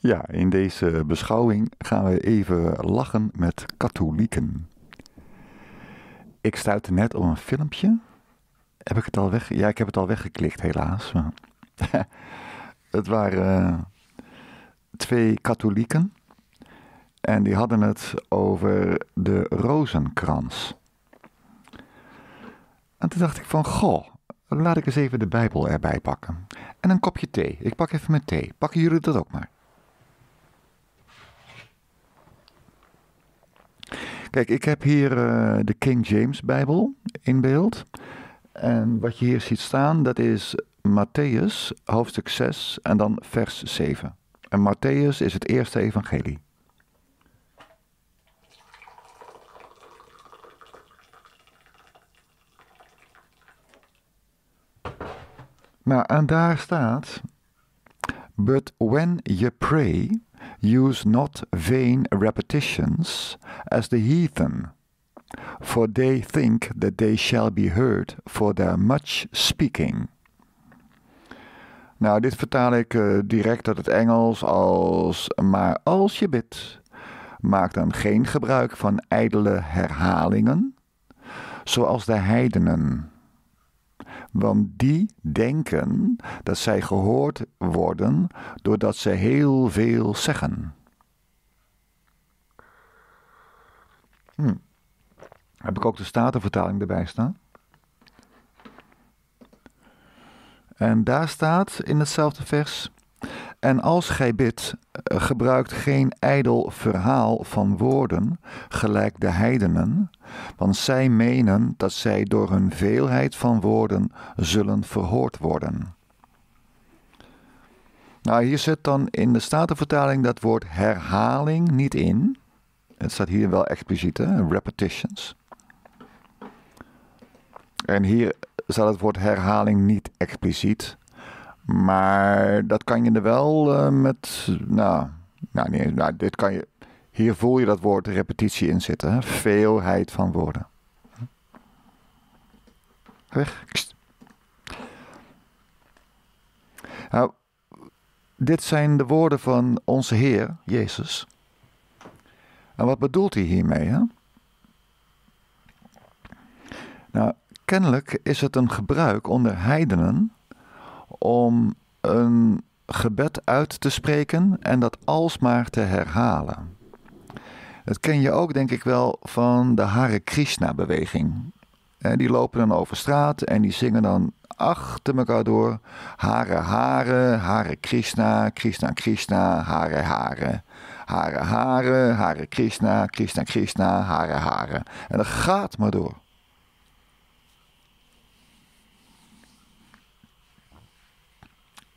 Ja, in deze beschouwing gaan we even lachen met katholieken. Ik stuitte net op een filmpje. Heb ik het al weg? Ja, ik heb het al weggeklikt, helaas. Maar het waren twee katholieken. En die hadden het over de rozenkrans. En toen dacht ik van, goh, laat ik eens even de Bijbel erbij pakken. En een kopje thee. Ik pak even mijn thee. Pakken jullie dat ook maar? Kijk, ik heb hier de King James Bijbel in beeld. En wat je hier ziet staan, dat is Mattheüs, hoofdstuk 6 en dan vers 7. En Mattheüs is het eerste evangelie. Nou, en daar staat, but when you pray, use not vain repetitions as the heathen, for they think that they shall be heard for their much speaking. Nou, dit vertaal ik direct uit het Engels als, maar als je bidt, maak dan geen gebruik van ijdele herhalingen, zoals de heidenen. Want die denken dat zij gehoord worden doordat ze heel veel zeggen. Heb ik ook de Statenvertaling erbij staan. En daar staat in hetzelfde vers. En als gij bidt, gebruikt geen ijdel verhaal van woorden, gelijk de heidenen, want zij menen dat zij door hun veelheid van woorden zullen verhoord worden. Nou, hier zit dan in de Statenvertaling dat woord herhaling niet in. Het staat hier wel expliciet, hè? Repetitions. En hier staat het woord herhaling niet expliciet. Maar dat kan je er wel met, dit kan je, hier voel je dat woord repetitie in zitten, hè? Veelheid van woorden. Weg. Nou, dit zijn de woorden van onze Heer, Jezus. En wat bedoelt hij hiermee? Hè? Nou, kennelijk is het een gebruik onder heidenen om een gebed uit te spreken en dat alsmaar te herhalen. Dat ken je ook, denk ik wel, van de Hare Krishna-beweging. Die lopen dan over straat en die zingen dan achter elkaar door Hare Hare, Hare Krishna, Krishna Krishna, Hare Hare. Hare Hare, Hare Krishna, Krishna Krishna, Hare Hare. En dat gaat maar door.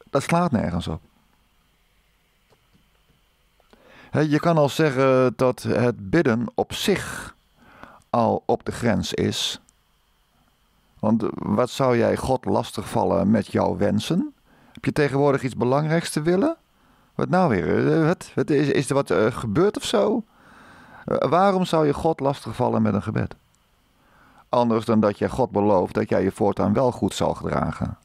Dat slaat nergens op. Je kan al zeggen dat het bidden op zich al op de grens is. Want wat zou jij God lastigvallen met jouw wensen? Heb je tegenwoordig iets belangrijks te willen? Wat nou weer? Wat? Is er wat gebeurd of zo? Waarom zou je God lastigvallen met een gebed? Anders dan dat je God belooft dat jij je voortaan wel goed zal gedragen.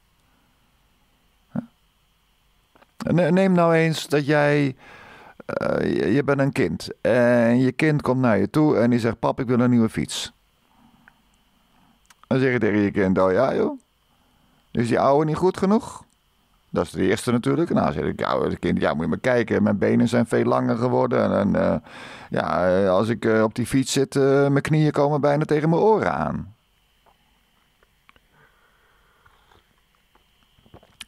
Neem nou eens dat jij, je bent een kind en je kind komt naar je toe en die zegt, pap, ik wil een nieuwe fiets. Dan zeg je tegen je kind, oh ja joh, is die oude niet goed genoeg? Dat is de eerste natuurlijk. Nou, zeg ik, ja, het kind, ja, moet je maar kijken, mijn benen zijn veel langer geworden en als ik op die fiets zit, mijn knieën komen bijna tegen mijn oren aan.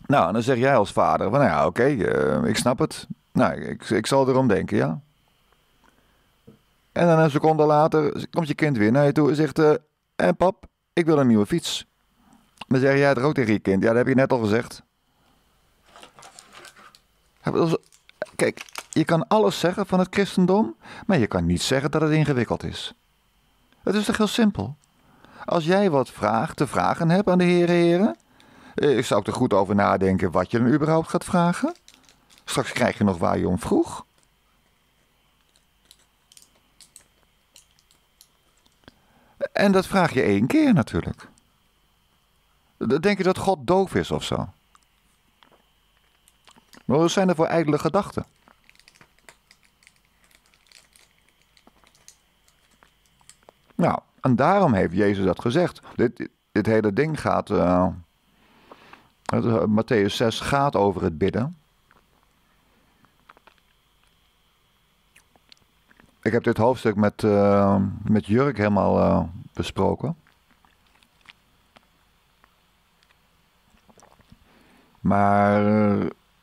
Nou, en dan zeg jij als vader, van, nou ja, oké, ik snap het. Nou, ik zal erom denken, ja. En dan een seconde later komt je kind weer naar je toe en zegt, en pap, ik wil een nieuwe fiets. Dan zeg jij het ook tegen je kind, ja, dat heb je net al gezegd. Kijk, je kan alles zeggen van het christendom, maar je kan niet zeggen dat het ingewikkeld is. Het is toch heel simpel. Als jij wat te vragen hebt aan de heren, ik zou er goed over nadenken wat je dan überhaupt gaat vragen. Straks krijg je nog waar je om vroeg. En dat vraag je 1 keer natuurlijk. Denk je dat God doof is of zo? Maar wat zijn er voor ijdele gedachten? Nou, en daarom heeft Jezus dat gezegd. Dit hele ding gaat... Mattheüs 6 gaat over het bidden. Ik heb dit hoofdstuk met Jurk helemaal besproken. Maar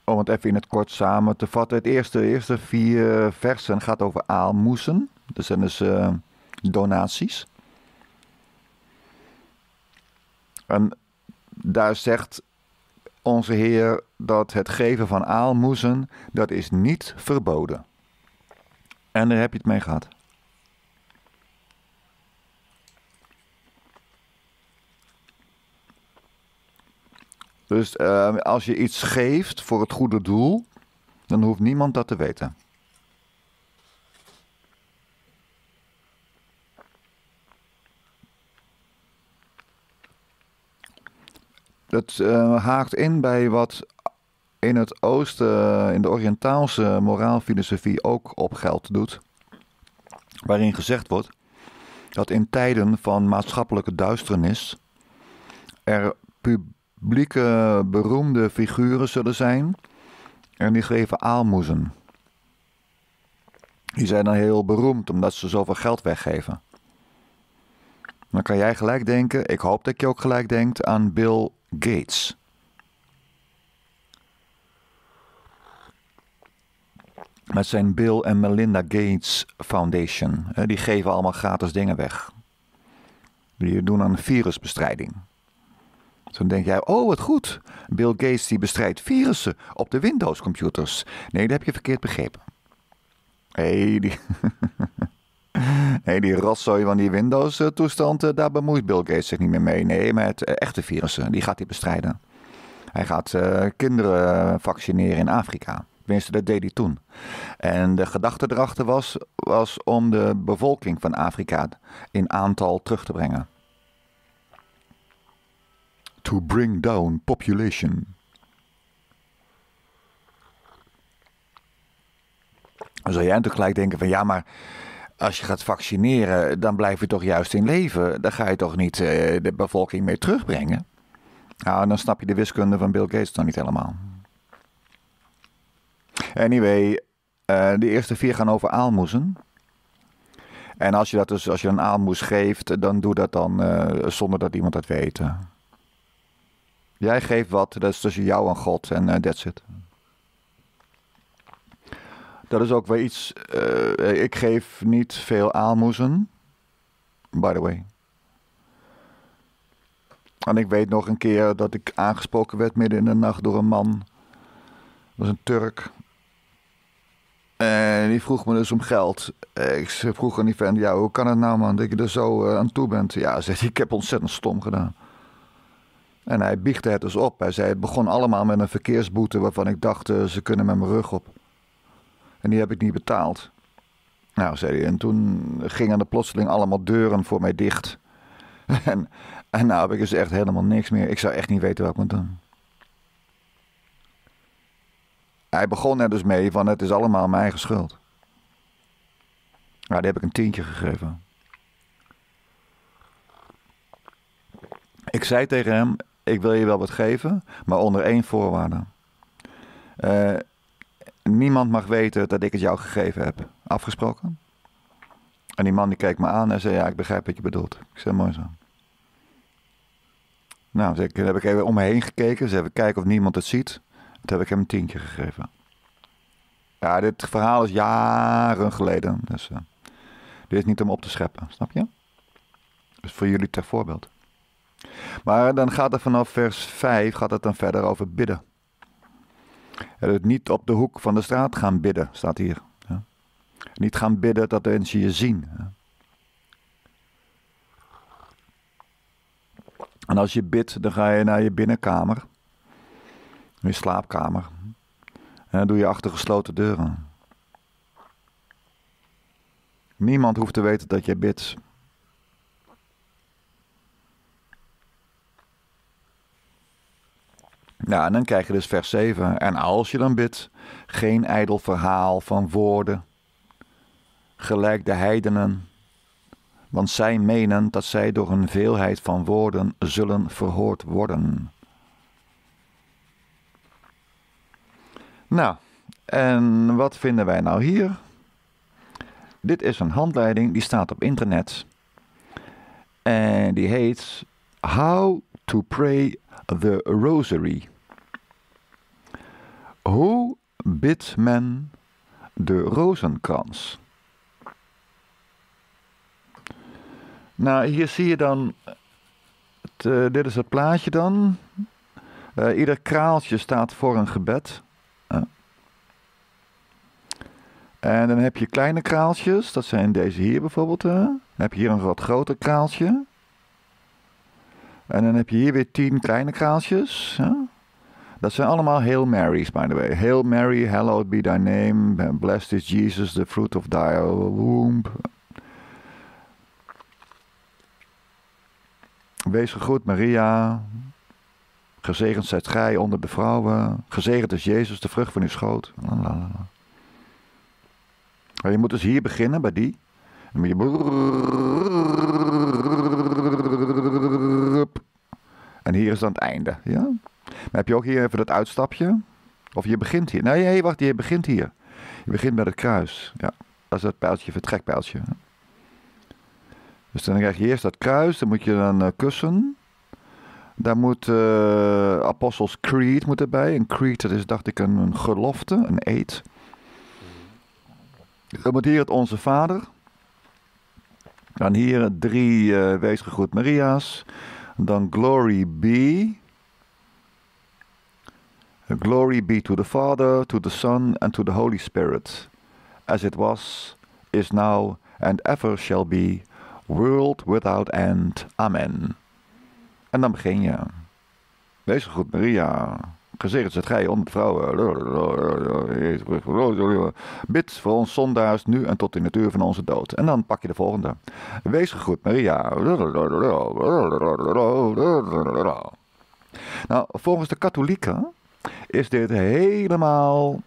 om het even in het kort samen te vatten. Het eerste 4 versen gaat over aalmoezen. Dat zijn dus donaties. En daar zegt onze Heer dat het geven van aalmoezen, dat is niet verboden. En daar heb je het mee gehad. Dus als je iets geeft voor het goede doel, dan hoeft niemand dat te weten. Dat haakt in bij wat in het oosten, in de Oriëntaalse moraalfilosofie ook op geld doet. Waarin gezegd wordt dat in tijden van maatschappelijke duisternis er publieke beroemde figuren zullen zijn en die geven aalmoezen. Die zijn dan heel beroemd omdat ze zoveel geld weggeven. Dan kan jij gelijk denken, ik hoop dat je ook gelijk denkt aan Bill Gates. Met zijn Bill en Melinda Gates Foundation. Die geven allemaal gratis dingen weg. Die doen aan virusbestrijding. Dus dan denk jij, oh wat goed. Bill Gates die bestrijdt virussen op de Windows computers. Nee, dat heb je verkeerd begrepen. Die rotzooi van die Windows toestand, daar bemoeit Bill Gates zich niet meer mee. Nee, maar het echte virussen, die gaat hij bestrijden. Hij gaat kinderen vaccineren in Afrika. Tenminste, dat deed hij toen. En de gedachte erachter was om de bevolking van Afrika in aantal terug te brengen. To bring down population. Dan zou jij tegelijk denken van ja, maar als je gaat vaccineren, dan blijf je toch juist in leven. Dan ga je toch niet de bevolking mee terugbrengen. Nou, dan snap je de wiskunde van Bill Gates nog niet helemaal. Anyway, de eerste 4 gaan over aalmoezen. En als je een aalmoes geeft, dan doe dat dan zonder dat iemand dat weet. Jij geeft wat, dat is tussen jou en God en that's it. Dat is ook wel iets, ik geef niet veel aalmoezen, by the way. En ik weet nog een keer dat ik aangesproken werd midden in de nacht door een man. Dat was een Turk. En die vroeg me dus om geld. Ik vroeg aan die vent, ja hoe kan het nou man, dat je er zo aan toe bent? Ja, zei hij, ik heb ontzettend stom gedaan. En hij biechtte het dus op. Hij zei, het begon allemaal met een verkeersboete waarvan ik dacht, ze kunnen met mijn rug op. En die heb ik niet betaald. Nou, zei hij. En toen gingen er plotseling allemaal deuren voor mij dicht. En nou heb ik dus echt helemaal niks meer. Ik zou echt niet weten wat ik moet doen. Hij begon er dus mee van het is allemaal mijn eigen schuld. Nou, die heb ik een tientje gegeven. Ik zei tegen hem, ik wil je wel wat geven, maar onder 1 voorwaarde. Niemand mag weten dat ik het jou gegeven heb. Afgesproken? En die man die keek me aan en zei, ja, ik begrijp wat je bedoelt. Ik zei, mooi zo. Nou, toen heb ik even om me heen gekeken. Ze hebben kijken of niemand het ziet. Toen heb ik hem een tientje gegeven. Ja, dit verhaal is jaren geleden. Dus dit is niet om op te scheppen, snap je? Dus voor jullie ter voorbeeld. Maar dan gaat er vanaf vers 5 gaat het dan verder over bidden. Dus niet op de hoek van de straat gaan bidden, staat hier. Ja. Niet gaan bidden dat de mensen je zien. Ja. En als je bidt, dan ga je naar je binnenkamer. Je slaapkamer. En dat doe je achter gesloten deuren. Niemand hoeft te weten dat je bidt. Ja, en dan krijg je dus vers 7. En als je dan bidt, geen ijdel verhaal van woorden, gelijk de heidenen, want zij menen dat zij door een veelheid van woorden zullen verhoord worden. Nou, en wat vinden wij nou hier? Dit is een handleiding die staat op internet. En die heet How to Pray the Rosary. Hoe bidt men de rozenkrans? Nou, hier zie je dan, dit is het plaatje dan. Ieder kraaltje staat voor een gebed. En dan heb je kleine kraaltjes, dat zijn deze hier bijvoorbeeld. Dan heb je hier een wat groter kraaltje. En dan heb je hier weer 10 kleine kraaltjes. Dat zijn allemaal Hail Marys, by the way. Hail Mary, hallowed be thy name, blessed is Jesus, the fruit of thy womb. Wees gegroet, Maria. Gezegend zijt gij onder de vrouwen. Gezegend is Jezus, de vrucht van uw schoot. Lalalala. Maar je moet dus hier beginnen, bij die. Dan moet je... En hier is dan het einde. Ja? Maar heb je ook hier even dat uitstapje? Of je begint hier. Nee, wacht, je begint hier. Je begint bij het kruis. Ja, dat is dat pijltje, vertrekpijltje. Dus dan krijg je eerst dat kruis, dan moet je dan kussen. Daar moet Apostles' Creed moet erbij. Een creed, dat is dacht ik een gelofte, een eed. Dan moet hier het Onze Vader. Dan hier 3 Wees gegroet Maria's. Dan Glory be. Glory be to the Father, to the Son and to the Holy Spirit. As it was, is now and ever shall be. World without end. Amen. En dan begin je. Wees gegroet Maria. Gezegend zijt gij onder de vrouwen. Bid voor ons zondaars nu en tot in het uur van onze dood. En dan pak je de volgende. Wees gegroet Maria. Nou, volgens de katholieken is dit helemaal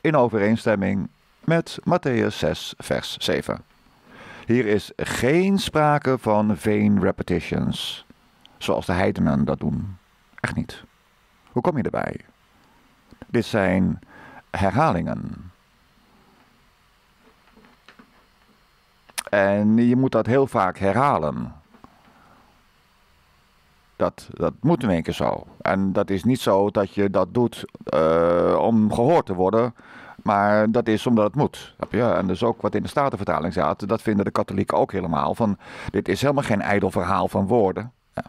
in overeenstemming met Mattheüs 6 vers 7. Hier is geen sprake van vain repetitions, zoals de heidenen dat doen. Echt niet. Hoe kom je erbij? Dit zijn herhalingen. En je moet dat heel vaak herhalen. Dat moet in één keer zo. En dat is niet zo dat je dat doet om gehoord te worden... Maar dat is omdat het moet. Ja, en dus ook wat in de Statenvertaling staat, dat vinden de katholieken ook helemaal. Van, dit is helemaal geen ijdel verhaal van woorden. Ja.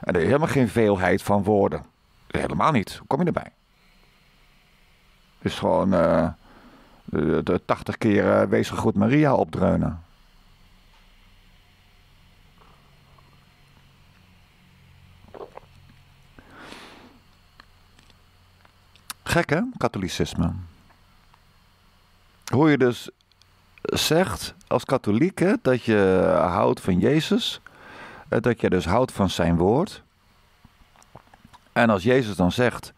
En er is helemaal geen veelheid van woorden. Helemaal niet. Hoe kom je erbij? Het is gewoon de 80 keer Wees gegroet Maria opdreunen. Gek hè, katholicisme. Hoe je dus zegt als katholiek hè, dat je houdt van Jezus, dat je dus houdt van zijn woord. En als Jezus dan zegt,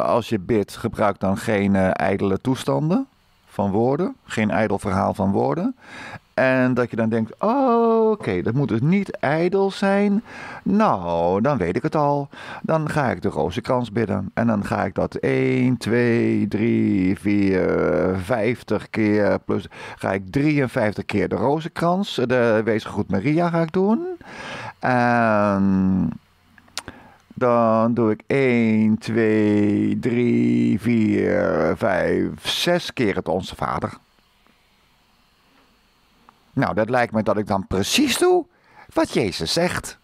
als je bidt, gebruik dan geen ijdele toestanden van woorden, geen ijdel verhaal van woorden. En dat je dan denkt, oh, oké, dat moet dus niet ijdel zijn. Nou, dan weet ik het al. Dan ga ik de rozenkrans bidden. En dan ga ik dat 1, 2, 3, 4, 50 keer plus... Ga ik 53 keer de rozenkrans, de Wees gegroet Maria ga ik doen. En dan doe ik 1, 2, 3, 4, 5, 6 keer het Onze Vader. Nou, dat lijkt me dat ik dan precies doe wat Jezus zegt.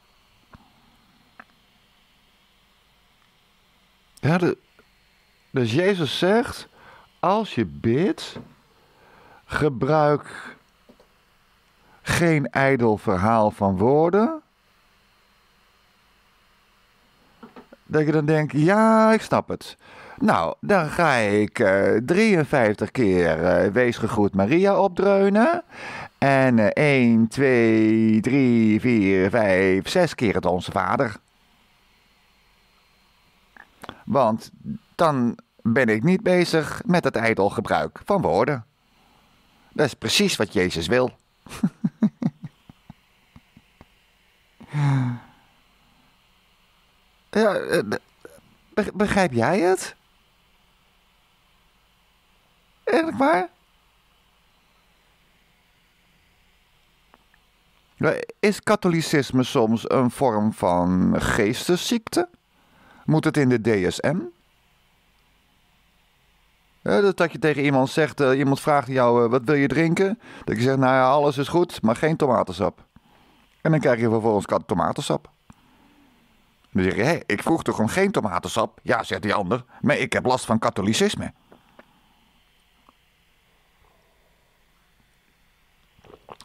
Ja, dus Jezus zegt, als je bidt, gebruik geen ijdel verhaal van woorden. Dat je dan denkt, ja, ik snap het. Nou, dan ga ik 53 keer Wees gegroet Maria opdreunen. En 1, 2, 3, 4, 5, 6 keer het Onze Vader. Want dan ben ik niet bezig met het ijdel gebruik van woorden. Dat is precies wat Jezus wil. Ja, begrijp jij het? Eerlijk waar? Is katholicisme soms een vorm van geestesziekte? Moet het in de DSM? Dat je tegen iemand zegt, iemand vraagt jou, wat wil je drinken? Dat je zegt, nou ja, alles is goed, maar geen tomatensap. En dan krijg je vervolgens tomatensap. Dan zeg je, hé, ik vroeg toch om geen tomatensap? Ja, zegt die ander, maar ik heb last van katholicisme.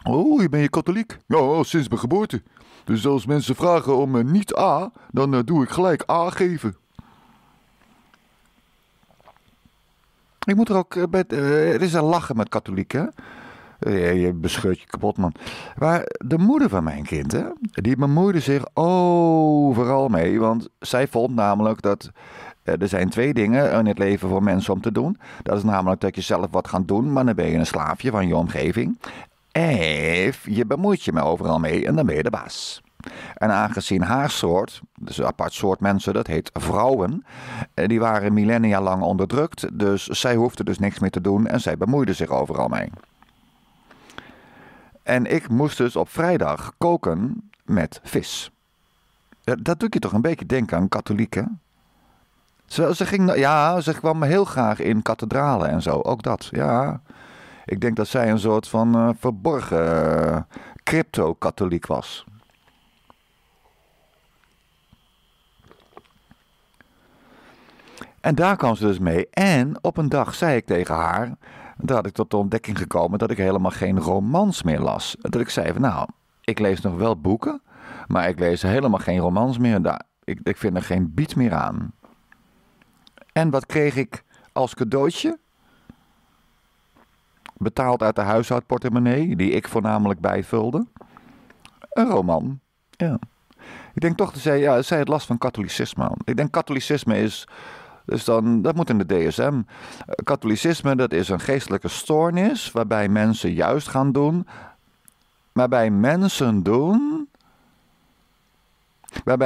Oh, ben je katholiek? Nou, sinds mijn geboorte. Dus als mensen vragen om niet A, dan doe ik gelijk A geven. Ik moet er ook bij... Het is een lachen met katholieken. Je bescheurt je kapot, man. Maar de moeder van mijn kind, hè, die bemoeide zich overal mee. Want zij vond namelijk dat... Er zijn twee dingen in het leven voor mensen om te doen. Dat is namelijk dat je zelf wat gaat doen, maar dan ben je een slaafje van je omgeving. Je bemoeit je overal mee en dan ben je de baas. En aangezien haar soort, dus een apart soort mensen, dat heet vrouwen, die waren millennia lang onderdrukt, dus zij hoefde dus niks meer te doen en zij bemoeide zich overal mee. En ik moest dus op vrijdag koken met vis. Dat doet je toch een beetje denken aan katholieken? Ze kwam heel graag in kathedralen en zo, ook dat, ja... Ik denk dat zij een soort van verborgen crypto-katholiek was. En daar kwam ze dus mee. En op een dag zei ik tegen haar, daar had ik tot de ontdekking gekomen dat ik helemaal geen romans meer las. Dat ik zei van nou, ik lees nog wel boeken, maar ik lees helemaal geen romans meer. Ik vind er geen bied meer aan. En wat kreeg ik als cadeautje? Betaald uit de huishoudportemonnee, die ik voornamelijk bijvulde. Een roman. Ja. Ik denk toch, zij had last van katholicisme. Ik denk katholicisme is, dat moet in de DSM. Katholicisme, dat is een geestelijke stoornis, waarbij mensen juist gaan doen. Waarbij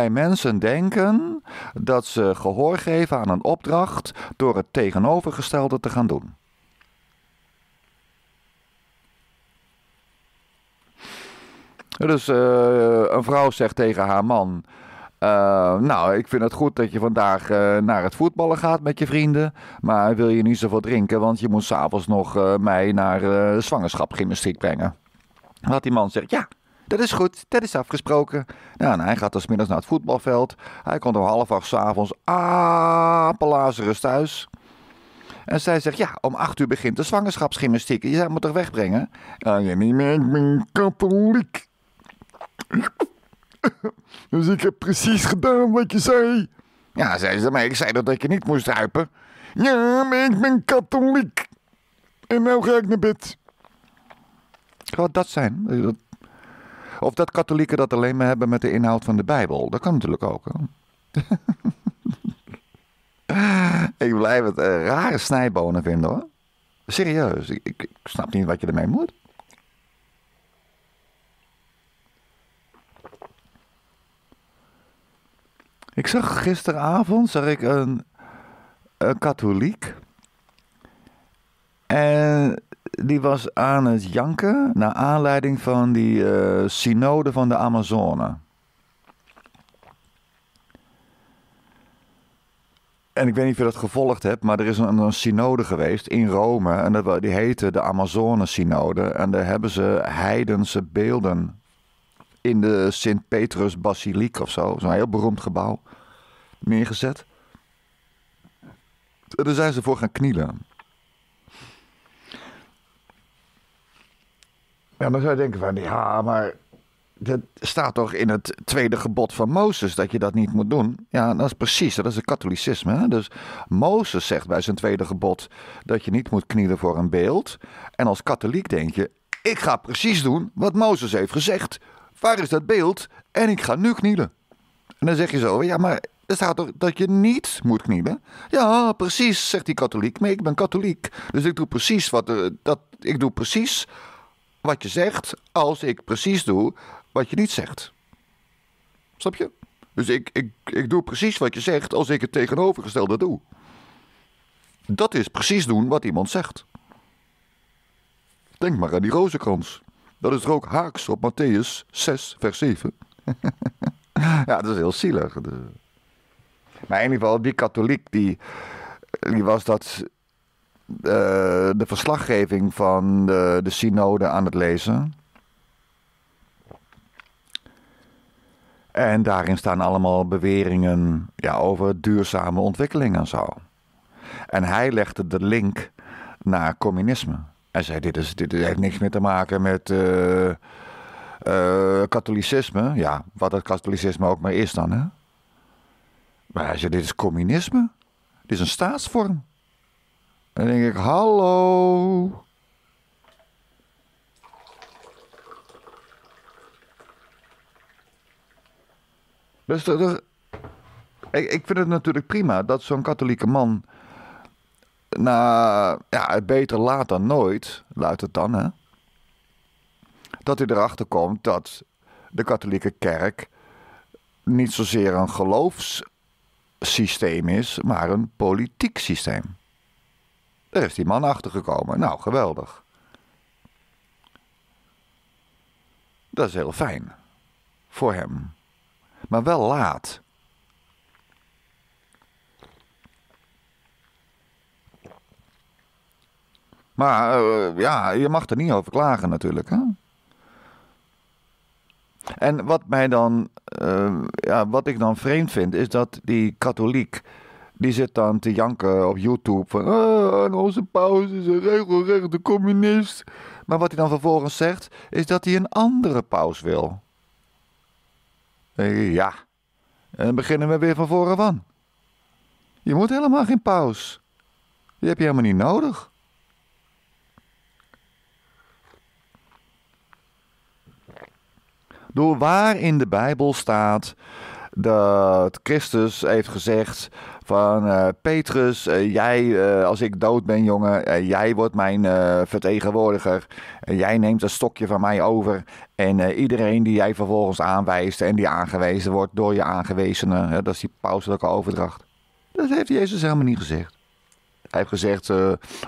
mensen denken dat ze gehoor geven aan een opdracht door het tegenovergestelde te gaan doen. Dus een vrouw zegt tegen haar man, nou, ik vind het goed dat je vandaag naar het voetballen gaat met je vrienden, maar wil je niet zoveel drinken, want je moet s'avonds nog mij naar zwangerschapsgymnastiek brengen. Wat die man zegt, ja, dat is goed, dat is afgesproken. Nou, en hij gaat dan 's middags naar het voetbalveld, hij komt om 7:30 s'avonds apelazerus thuis. En zij zegt, ja, om 8:00 begint de zwangerschapsgymnastiek, je moet toch wegbrengen? Ik ben katholiek. Dus ik heb precies gedaan wat je zei. Ja, zei ze, maar ik zei dat je niet moest ruipen. Ja, maar ik ben katholiek. En nou ga ik naar bed. Zou dat zijn? Of dat katholieken dat alleen maar hebben met de inhoud van de Bijbel. Dat kan natuurlijk ook. Ik blijf het rare snijbonen vinden, hoor. Serieus, ik snap niet wat je ermee moet. Ik zag gisteravond een katholiek. En die was aan het janken naar aanleiding van die synode van de Amazone. En ik weet niet of je dat gevolgd hebt, maar er is een synode geweest in Rome. En die heette de Amazonesynode. En daar hebben ze heidense beelden in de Sint-Petrus-Basiliek of zo. Zo'n heel beroemd gebouw neergezet. Daar zijn ze voor gaan knielen. Ja, dan zou je denken van, ja, maar... Dat staat toch in het tweede gebod van Mozes dat je dat niet moet doen? Ja, dat is precies, dat is het katholicisme. Hè? Dus Mozes zegt bij zijn tweede gebod dat je niet moet knielen voor een beeld. En als katholiek denk je, ik ga precies doen wat Mozes heeft gezegd. Waar is dat beeld? En ik ga nu knielen. En dan zeg je zo, ja, maar er staat toch dat je niet moet knielen? Ja, precies, zegt die katholiek, maar ik ben katholiek. Dus ik doe precies wat je zegt als ik precies doe wat je niet zegt. Snap je? Dus ik doe precies wat je zegt als ik het tegenovergestelde doe. Dat is precies doen wat iemand zegt. Denk maar aan die rozenkrans. Dat is er ook haaks op Mattheüs 6 vers 7. Ja, dat is heel zielig. Maar in ieder geval, die katholiek die was dat... de verslaggeving van de synode aan het lezen. En daarin staan allemaal beweringen over duurzame ontwikkeling en zo. En hij legde de link naar communisme. Hij zei, dit heeft niks meer te maken met katholicisme. Ja, wat het katholicisme ook maar is dan. Hè? Maar hij zei, dit is communisme. Dit is een staatsvorm. En dan denk ik, hallo. Dus ik vind het natuurlijk prima dat zo'n katholieke man... beter laat dan nooit, luidt het dan, hè? Dat hij erachter komt dat de katholieke kerk niet zozeer een geloofssysteem is, maar een politiek systeem. Daar is die man achtergekomen. Nou, geweldig. Dat is heel fijn. Voor hem. Maar wel laat. Maar je mag er niet over klagen natuurlijk. Hè? En wat mij dan, wat ik dan vreemd vind, is dat die katholiek... Die zit dan te janken op YouTube van... onze paus is een regelrechte communist. Maar wat hij dan vervolgens zegt... is dat hij een andere paus wil. Ja. En dan beginnen we weer van voren van. Je moet helemaal geen paus. Die heb je helemaal niet nodig. Door waar in de Bijbel staat... dat Christus heeft gezegd van Petrus, jij, als ik dood ben jongen, jij wordt mijn vertegenwoordiger. Jij neemt een stokje van mij over en iedereen die jij vervolgens aanwijst en die aangewezen wordt door je aangewezenen, dat is die pauselijke overdracht. Dat heeft Jezus helemaal niet gezegd. Hij heeft gezegd,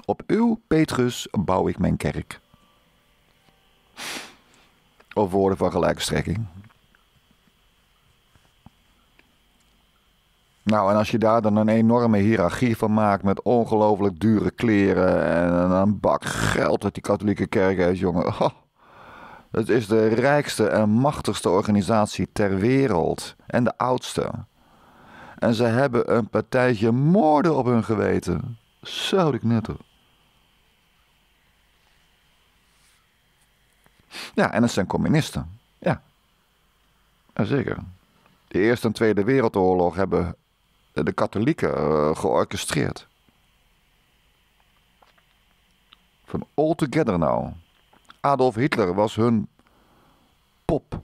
op uw Petrus bouw ik mijn kerk. Of woorden van gelijke strekking. Nou, en als je daar dan een enorme hiërarchie van maakt... met ongelooflijk dure kleren en een bak geld dat die katholieke kerk heeft, jongen. Oh, het is de rijkste en machtigste organisatie ter wereld. En de oudste. En ze hebben een partijtje moorden op hun geweten. Zou ik net doen. Ja, en het zijn communisten. Ja. Zeker. De Eerste en Tweede Wereldoorlog hebben de katholieken georchestreerd. Van all together now. Adolf Hitler was hun pop.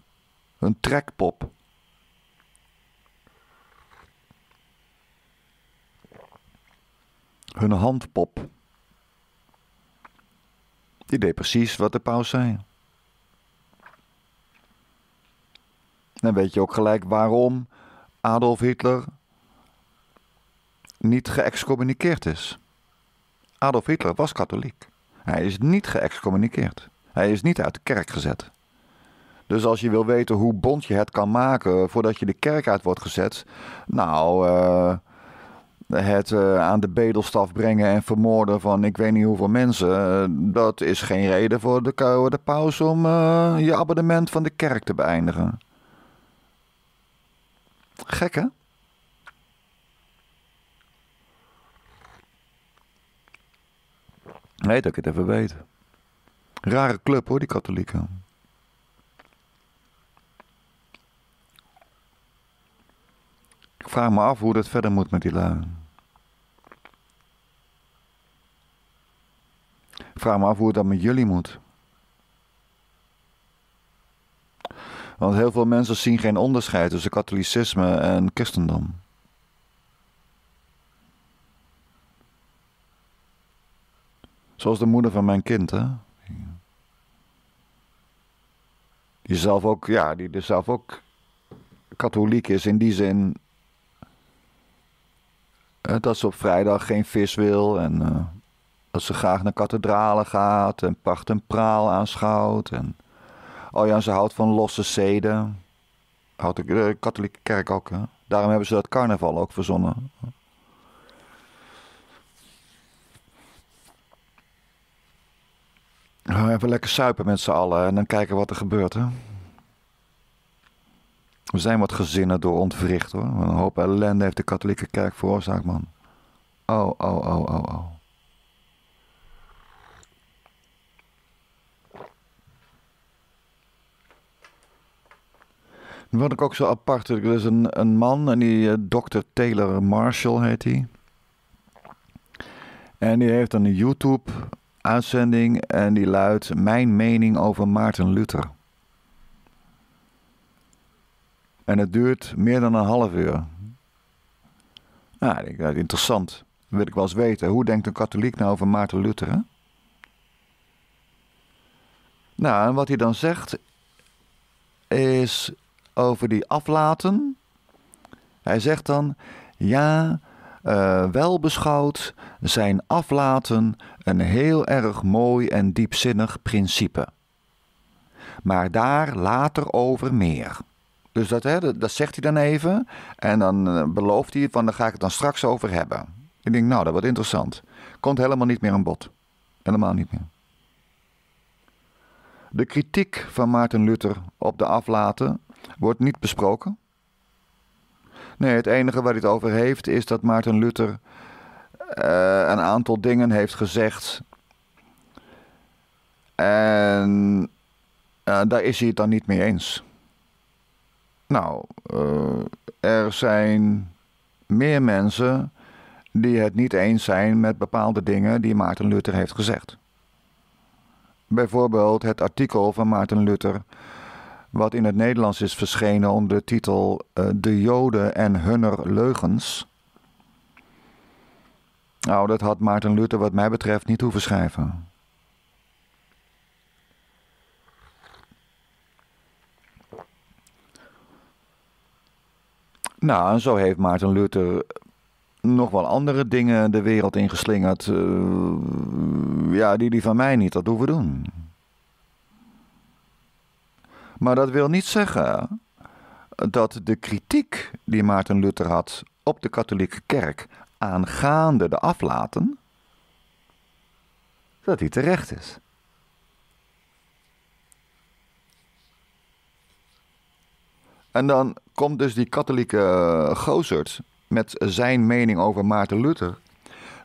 Hun trekpop. Hun handpop. Die deed precies wat de paus zei. Dan weet je ook gelijk waarom Adolf Hitler niet geëxcommuniceerd is. Adolf Hitler was katholiek. Hij is niet geëxcommuniceerd. Hij is niet uit de kerk gezet. Dus als je wil weten hoe bond je het kan maken voordat je de kerk uit wordt gezet... Nou, het aan de bedelstaf brengen en vermoorden van ik weet niet hoeveel mensen... dat is geen reden voor de paus om je abonnement van de kerk te beëindigen. Gek, hè? Nee, dat ik het even weet. Rare club, hoor, die katholieken. Ik vraag me af hoe dat verder moet met die lui. Ik vraag me af hoe het dan met jullie moet. Want heel veel mensen zien geen onderscheid tussen katholicisme en christendom. Zoals de moeder van mijn kind, hè? Die zelf ook, ja, die dus zelf ook katholiek is in die zin dat ze op vrijdag geen vis wil en dat ze graag naar kathedralen gaat en pracht en praal aanschouwt. En, oh ja, ze houdt van losse zeden. Houdt de katholieke kerk ook, hè? Daarom hebben ze dat carnaval ook verzonnen. Even lekker suipen met z'n allen en dan kijken wat er gebeurt, hè. We zijn wat gezinnen door ontwricht, hoor. Een hoop ellende heeft de katholieke kerk veroorzaakt, man. Oh, oh, oh, oh, oh. Nu vond ik ook zo apart. Er is een man en die Dr. Taylor Marshall heet hij. En die heeft een YouTube uitzending en die luidt: mijn mening over Maarten Luther. En het duurt meer dan een half uur. Nou, ik denk dat is interessant. Dan wil ik wel eens weten. Hoe denkt een katholiek nou over Maarten Luther? Hè? Nou, en wat hij dan zegt is over die aflaten. Hij zegt dan: ja, wel beschouwd zijn aflaten een heel erg mooi en diepzinnig principe. Maar daar later over meer. Dus dat zegt hij dan even. En dan belooft hij van: daar ga ik het dan straks over hebben. Ik denk, nou, dat wordt interessant. Komt helemaal niet meer aan bod. Helemaal niet meer. De kritiek van Maarten Luther op de aflaten wordt niet besproken. Nee, het enige waar hij het over heeft is dat Maarten Luther een aantal dingen heeft gezegd. En daar is hij het dan niet mee eens. Nou, er zijn meer mensen die het niet eens zijn met bepaalde dingen die Maarten Luther heeft gezegd. Bijvoorbeeld het artikel van Maarten Luther, wat in het Nederlands is verschenen onder de titel De Joden en hunner leugens. Nou, dat had Maarten Luther wat mij betreft niet hoeven schrijven. Nou, en zo heeft Maarten Luther nog wel andere dingen de wereld ingeslingerd. Ja, die van mij niet, dat hoeven we doen. Maar dat wil niet zeggen dat de kritiek die Maarten Luther had op de katholieke kerk aangaande de aflaten, dat die terecht is. En dan komt dus die katholieke gozerd met zijn mening over Maarten Luther.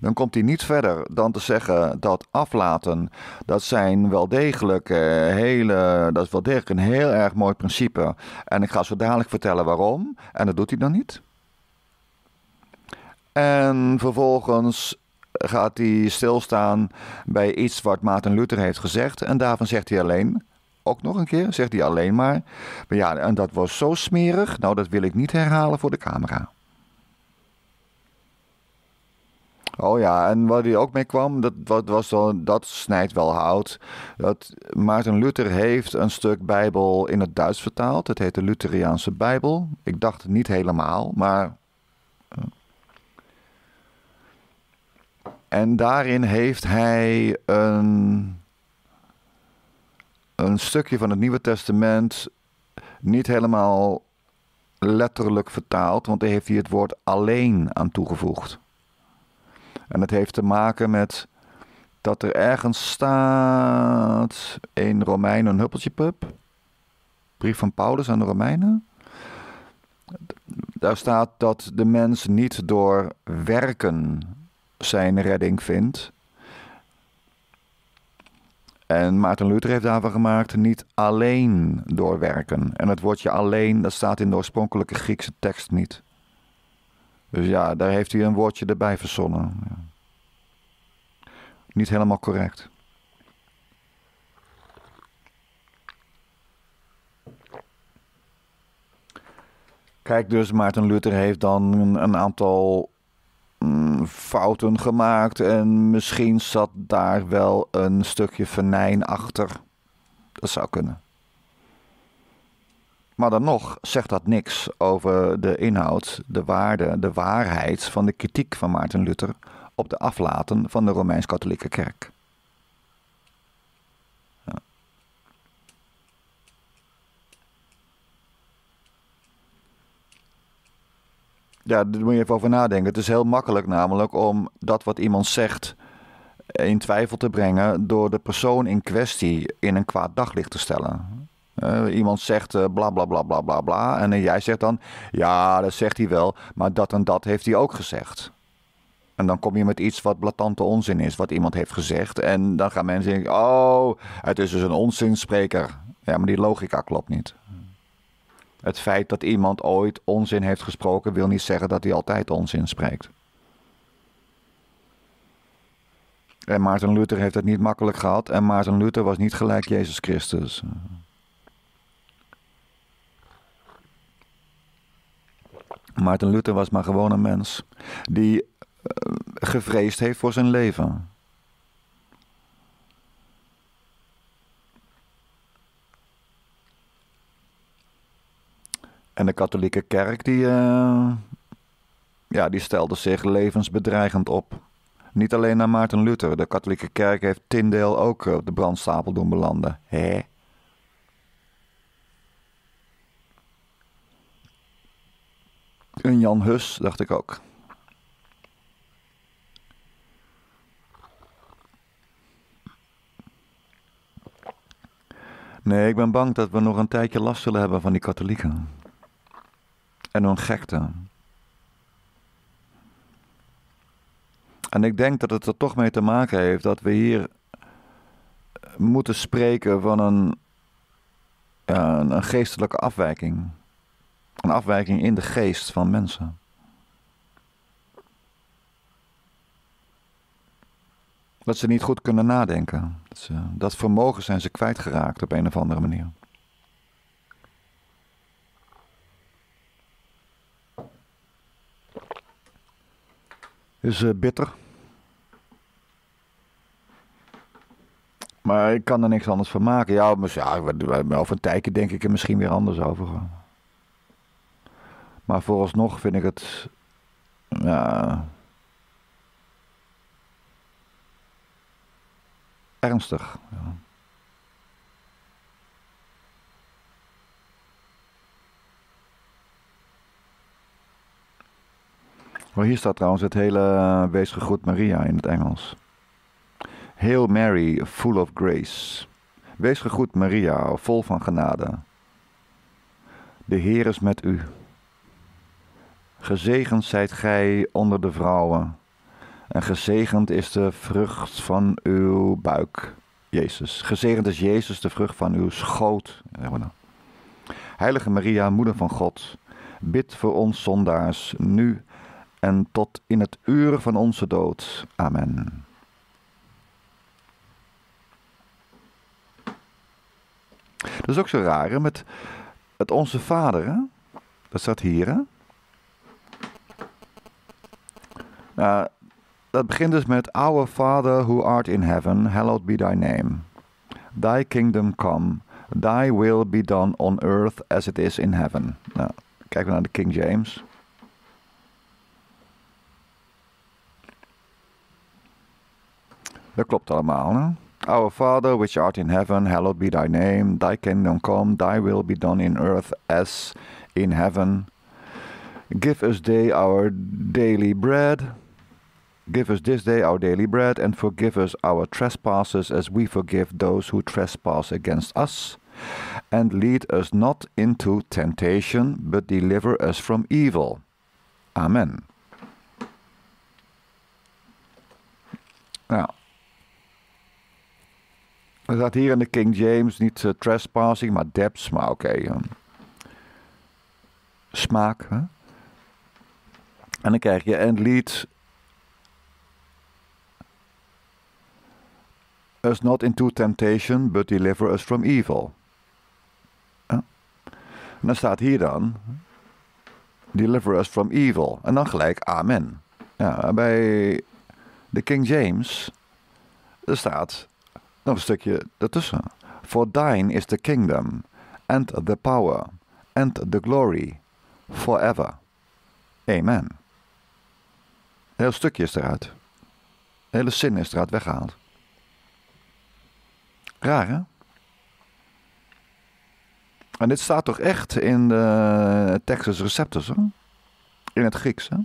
Dan komt hij niet verder dan te zeggen dat aflaten, dat is wel degelijk een heel erg mooi principe. En ik ga zo dadelijk vertellen waarom. En dat doet hij dan niet. En vervolgens gaat hij stilstaan bij iets wat Maarten Luther heeft gezegd. En daarvan zegt hij alleen, ook nog een keer, zegt hij alleen maar ja, en dat was zo smerig, nou dat wil ik niet herhalen voor de camera. Oh ja, en waar hij ook mee kwam, dat snijdt wel hout. Dat Maarten Luther heeft een stuk Bijbel in het Duits vertaald. Het heet de Lutheriaanse Bijbel. Ik dacht niet helemaal, maar... En daarin heeft hij een stukje van het Nieuwe Testament niet helemaal letterlijk vertaald, want hij heeft hier het woord alleen aan toegevoegd. En dat heeft te maken met dat er ergens staat in Romeinen een huppeltjepub, brief van Paulus aan de Romeinen. Daar staat dat de mens niet door werken zijn redding vindt. En Maarten Luther heeft daarvan gemaakt, niet alleen door werken. En het woordje alleen, dat staat in de oorspronkelijke Griekse tekst niet. Dus ja, daar heeft hij een woordje erbij verzonnen. Ja. Niet helemaal correct. Kijk, dus Maarten Luther heeft dan een aantal fouten gemaakt en misschien zat daar wel een stukje venijn achter. Dat zou kunnen. Maar dan nog zegt dat niks over de inhoud, de waarde, de waarheid van de kritiek van Maarten Luther op de aflaten van de Romeins-Katholieke Kerk. Ja. Ja, daar moet je even over nadenken. Het is heel makkelijk namelijk om dat wat iemand zegt in twijfel te brengen door de persoon in kwestie in een kwaad daglicht te stellen. Iemand zegt bla bla bla bla bla bla en jij zegt dan ja, dat zegt hij wel, maar dat en dat heeft hij ook gezegd. En dan kom je met iets wat blatante onzin is, wat iemand heeft gezegd. En dan gaan mensen denken, oh, het is dus een onzinspreker. Ja, maar die logica klopt niet. Het feit dat iemand ooit onzin heeft gesproken, wil niet zeggen dat hij altijd onzin spreekt. En Maarten Luther heeft het niet makkelijk gehad. En Maarten Luther was niet gelijk Jezus Christus. Maarten Luther was maar gewoon een mens die gevreesd heeft voor zijn leven. En de katholieke kerk die stelde zich levensbedreigend op. Niet alleen naar Maarten Luther. De katholieke kerk heeft Tyndale ook op de brandstapel doen belanden. Hè? En Jan Hus, dacht ik ook. Nee, ik ben bang dat we nog een tijdje last zullen hebben van die katholieken. En hun gekte. En ik denk dat het er toch mee te maken heeft dat we hier moeten spreken van een geestelijke afwijking. Een afwijking in de geest van mensen. Dat ze niet goed kunnen nadenken. Dat vermogen zijn ze kwijtgeraakt op een of andere manier. Is bitter. Maar ik kan er niks anders van maken. Ja, over een tijdje denk ik er misschien weer anders over. Maar vooralsnog vind ik het... ja, ernstig. Ja. Maar hier staat trouwens het hele wees gegroet Maria in het Engels. Hail Mary, full of grace. Wees gegroet Maria, vol van genade. De Heer is met u. Gezegend zijt gij onder de vrouwen. En gezegend is de vrucht van uw buik, Jezus. Gezegend is Jezus, de vrucht van uw schoot. Heilige Maria, moeder van God, bid voor ons zondaars, nu en tot in het uur van onze dood. Amen. Dat is ook zo raar, hè? Met het Onze Vader, hè? Dat staat hier, hè? Nou... dat begint dus met Our Father who art in heaven, hallowed be thy name. Thy kingdom come, thy will be done on earth as it is in heaven. Nou, kijken we naar de King James. Dat klopt allemaal, hè? Our Father which art in heaven, hallowed be thy name. Thy kingdom come, thy will be done in earth as in heaven. Give us day our daily bread. Give us this day our daily bread, and forgive us our trespasses as we forgive those who trespass against us. And lead us not into temptation, but deliver us from evil. Amen. Nou, er staat hier in de King James niet trespassing, maar debts, maar oké. Smaak, hè? En dan krijg je, and lead... us not into temptation, but deliver us from evil. Ja. En dan staat hier dan, deliver us from evil. En dan gelijk amen. Ja, bij de King James, er staat nog een stukje ertussen. For thine is the kingdom, and the power, and the glory forever. Amen. Een heel stukje is eruit. Een hele zin is eruit weggehaald. Raar, hè? En dit staat toch echt in de Textus Receptus, hè? In het Grieks, hè?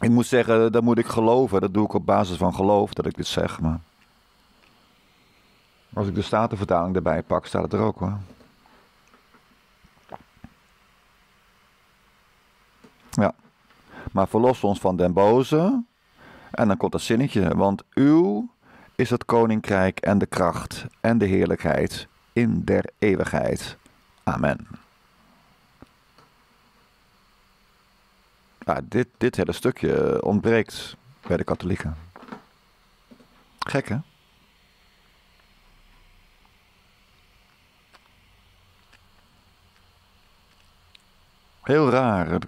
Ik moet zeggen, dat moet ik geloven. Dat doe ik op basis van geloof, dat ik dit zeg. Maar als ik de Statenvertaling erbij pak, staat het er ook, hoor. Ja. Maar verlos ons van den boze. En dan komt dat zinnetje. Want uw is het koninkrijk en de kracht en de heerlijkheid in der eeuwigheid. Amen. Ja, dit hele stukje ontbreekt bij de katholieken. Gek, hè? Heel raar.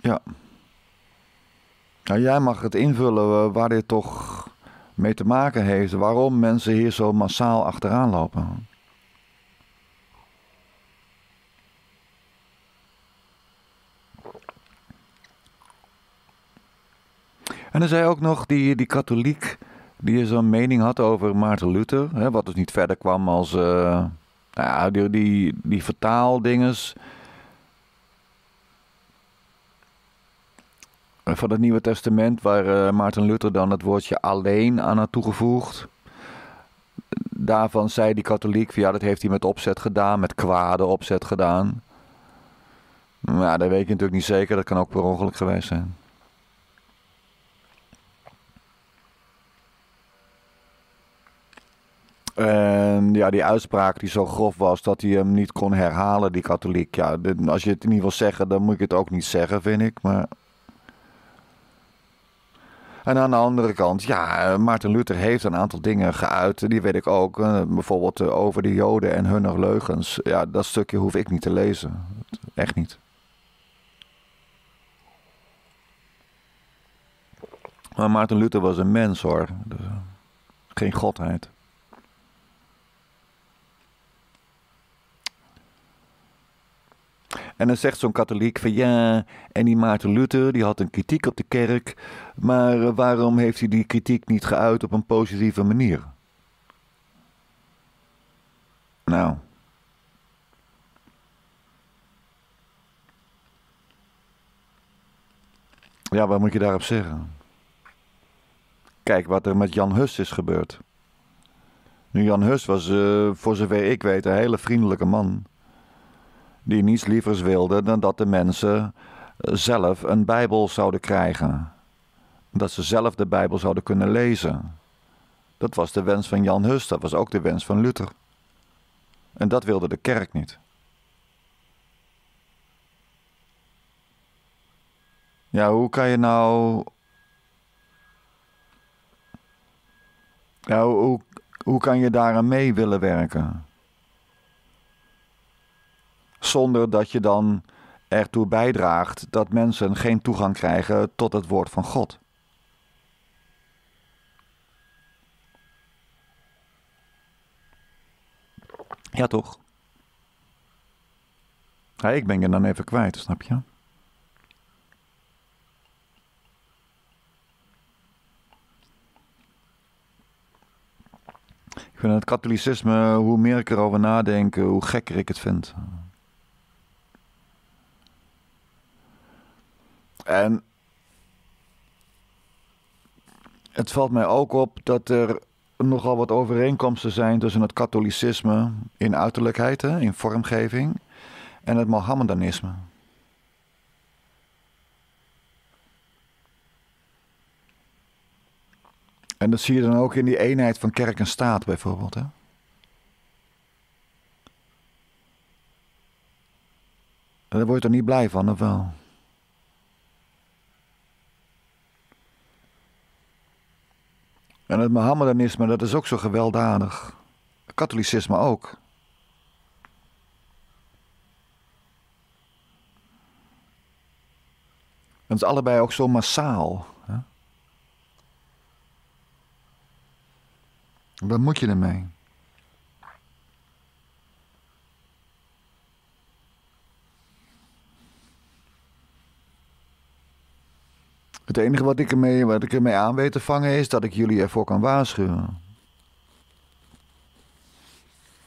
Ja. Nou, jij mag het invullen waar dit toch mee te maken heeft. Waarom mensen hier zo massaal achteraan lopen. En er zei ook nog die katholiek die zo'n mening had over Maarten Luther. Hè, wat dus niet verder kwam als die vertaaldinges van het Nieuwe Testament, waar Maarten Luther dan het woordje alleen aan had toegevoegd. Daarvan zei die katholiek, ja, dat heeft hij met opzet gedaan, met kwade opzet gedaan. Maar dat weet je natuurlijk niet zeker, dat kan ook per ongeluk geweest zijn. En ja, die uitspraak die zo grof was dat hij hem niet kon herhalen, die katholiek. Ja, als je het niet wil zeggen, dan moet ik het ook niet zeggen, vind ik. Maar... En aan de andere kant, ja, Maarten Luther heeft een aantal dingen geuit. Die weet ik ook. Bijvoorbeeld over de Joden en hun leugens. Ja, dat stukje hoef ik niet te lezen. Echt niet. Maar Maarten Luther was een mens, hoor. Geen godheid. En dan zegt zo'n katholiek van ja, en die Maarten Luther die had een kritiek op de kerk, maar waarom heeft hij die kritiek niet geuit op een positieve manier? Nou. Ja, wat moet je daarop zeggen? Kijk wat er met Jan Hus is gebeurd. Nu, Jan Hus was, voor zover ik weet, een hele vriendelijke man. Die niets lievers wilde dan dat de mensen zelf een Bijbel zouden krijgen. Dat ze zelf de Bijbel zouden kunnen lezen. Dat was de wens van Jan Hus, dat was ook de wens van Luther. En dat wilde de kerk niet. Ja, hoe kan je nou... Ja, hoe kan je daaraan mee willen werken? Zonder dat je dan ertoe bijdraagt dat mensen geen toegang krijgen tot het woord van God. Ja, toch? Ja, ik ben je dan even kwijt, snap je? Ik vind het katholicisme, hoe meer ik erover nadenk, hoe gekker ik het vind. En het valt mij ook op dat er nogal wat overeenkomsten zijn tussen het katholicisme in uiterlijkheid, in vormgeving, en het Mohammedanisme. En dat zie je dan ook in die eenheid van kerk en staat bijvoorbeeld, hè? En daar word je toch niet blij van, of wel? En het Mohammedanisme, dat is ook zo gewelddadig. Katholicisme ook. Het is allebei ook zo massaal. Hè? Wat moet je ermee? Het enige wat ik ermee aan weet te vangen is dat ik jullie ervoor kan waarschuwen.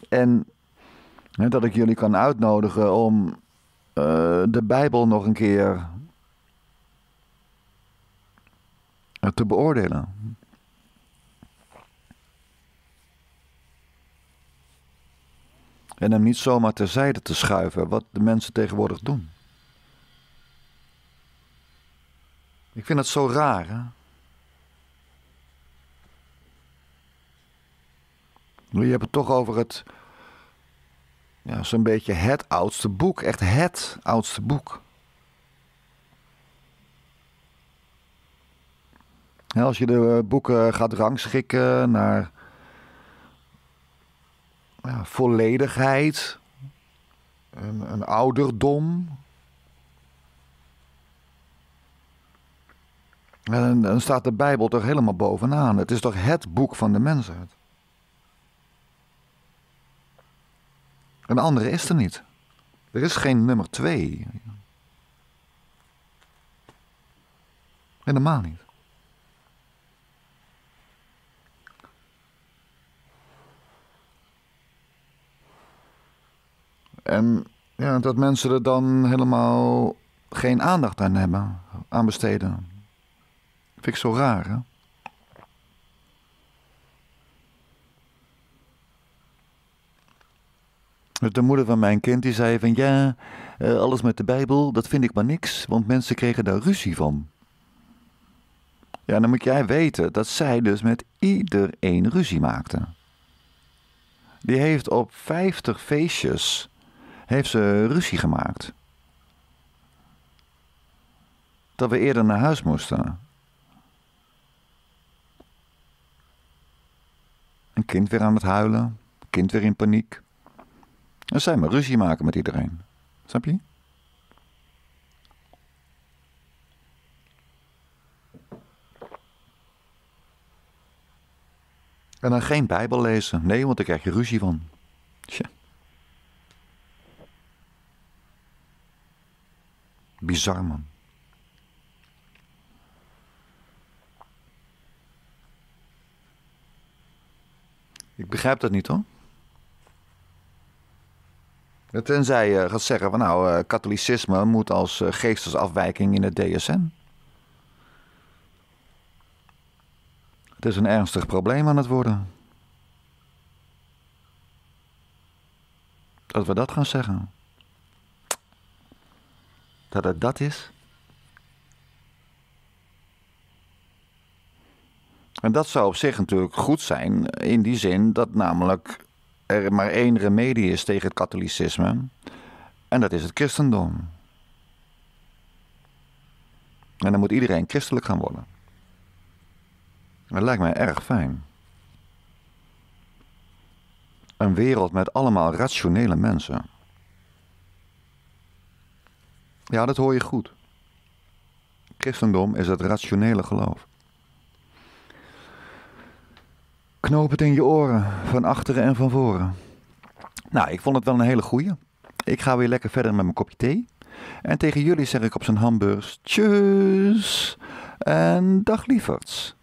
En hè, dat ik jullie kan uitnodigen om de Bijbel nog een keer te beoordelen. En hem niet zomaar terzijde te schuiven, wat de mensen tegenwoordig doen. Ik vind het zo raar, hè? Je hebt het toch over het, ja, zo'n beetje het oudste boek. Echt het oudste boek. En als je de boeken gaat rangschikken naar volledigheid, een ouderdom, en dan staat de Bijbel toch helemaal bovenaan. Het is toch het boek van de mensheid. Een andere is er niet. Er is geen nummer 2. Helemaal niet. En ja, dat mensen er dan helemaal geen aandacht aan hebben, aan besteden. Vind ik zo raar, hè? De moeder van mijn kind die zei van ja, alles met de Bijbel, dat vind ik maar niks, want mensen kregen daar ruzie van. Ja, dan moet jij weten dat zij dus met iedereen ruzie maakte. Die heeft op 50 feestjes heeft ze ruzie gemaakt. Dat we eerder naar huis moesten. Een kind weer aan het huilen, een kind weer in paniek. En zij maar ruzie maken met iedereen. Snap je? En dan geen Bijbel lezen. Nee, want daar krijg je ruzie van. Tja. Bizar, man. Ik begrijp dat niet, hoor. Tenzij je gaat zeggen van nou, katholicisme moet als geestesafwijking in het DSM. Het is een ernstig probleem aan het worden. Dat we dat gaan zeggen. Dat het dat is. En dat zou op zich natuurlijk goed zijn, in die zin dat namelijk er maar één remedie is tegen het katholicisme. En dat is het christendom. En dan moet iedereen christelijk gaan worden. Dat lijkt mij erg fijn. Een wereld met allemaal rationele mensen. Ja, dat hoor je goed. Christendom is het rationele geloof. Knoop het in je oren, van achteren en van voren. Nou, ik vond het wel een hele goeie. Ik ga weer lekker verder met mijn kopje thee. En tegen jullie zeg ik op zijn hamburgers tjus en dag lieverds.